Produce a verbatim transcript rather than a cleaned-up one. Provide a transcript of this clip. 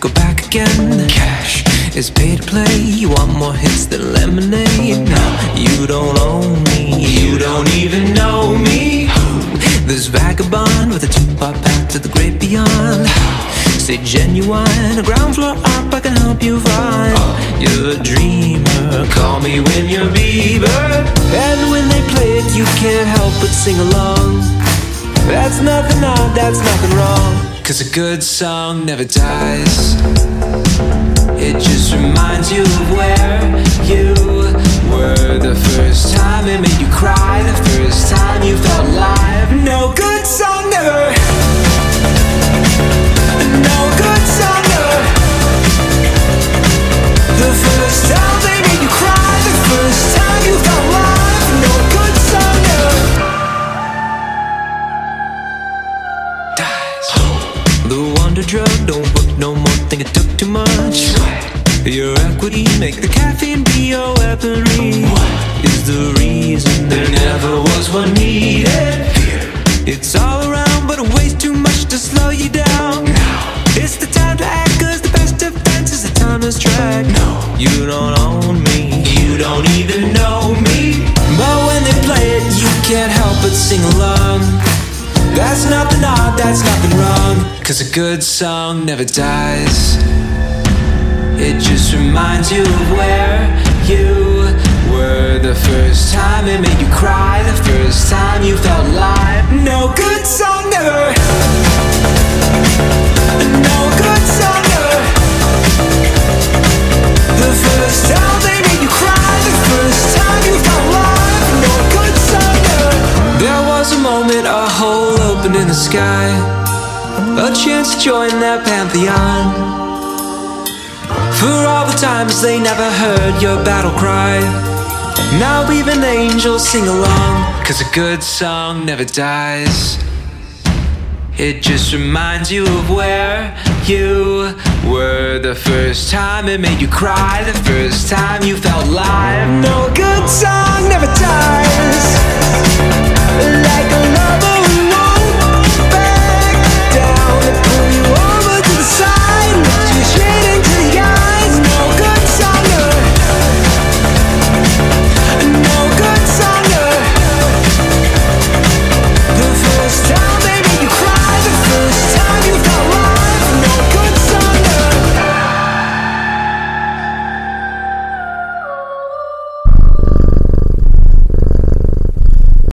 go back again. Cash is pay to play. You want more hits than lemonade. Now you don't own me. You don't even know me. This vagabond with a two-part path to the great beyond. Say genuine, a ground floor up, I can help you find. You're a dreamer. Call me when you're Bieber. And when they play it, you can't help but sing along. That's nothing odd, that's nothing wrong. Cause a good song never dies. It just reminds you of where you were the first time it made you cry, the first time you felt alive. No good song never. No good song never. The first time they made you cry, the first time you felt alive. No good song never dies. The wonder drug don't work no more. Think it took too much. What? Your equity, make the caffeine be your weaponry. What is the reason there never was one needed? Fear. It's all around, but it weighs too much to slow you down. Now it's the time to act, cause the best defense is a timeless track. No, you don't own me. You don't even know me. But when they play it, you can't help but sing along. That's nothing odd, that's nothing wrong. Cause a good song never dies. It just reminds you of where you were the first time it made you cry, the first time you felt alive. No good song never. No good song never. The first time they made you cry, the first time you felt alive. No good song never. There was a moment, a hole opened in the sky, a chance to join their pantheon. For all the times they never heard your battle cry, now even angels sing along. Cause a good song never dies. It just reminds you of where you were the first time it made you cry, the first time you felt alive. No good song never dies. Like a lover.